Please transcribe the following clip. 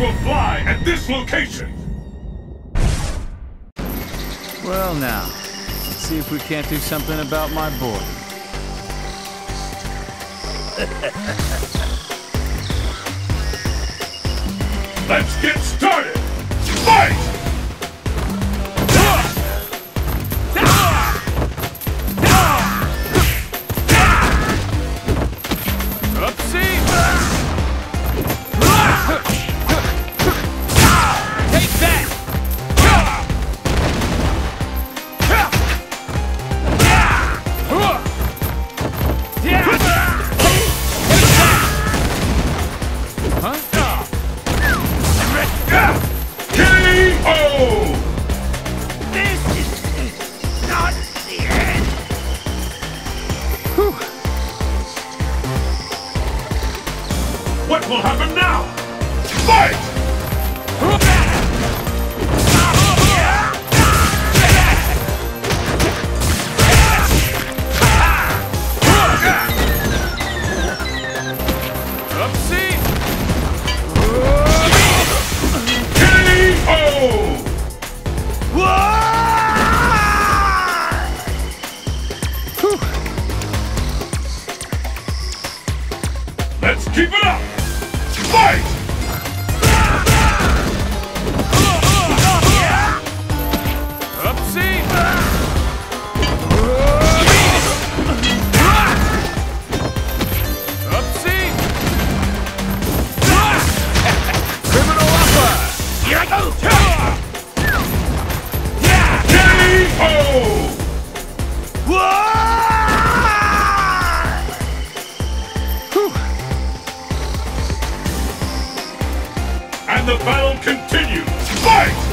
will fly at this location! Well now, let's see if we can't do something about my boy. Let's get started! Fight! What will happen now? Fight! Let's keep it up! Fight! The battle continues. Fight!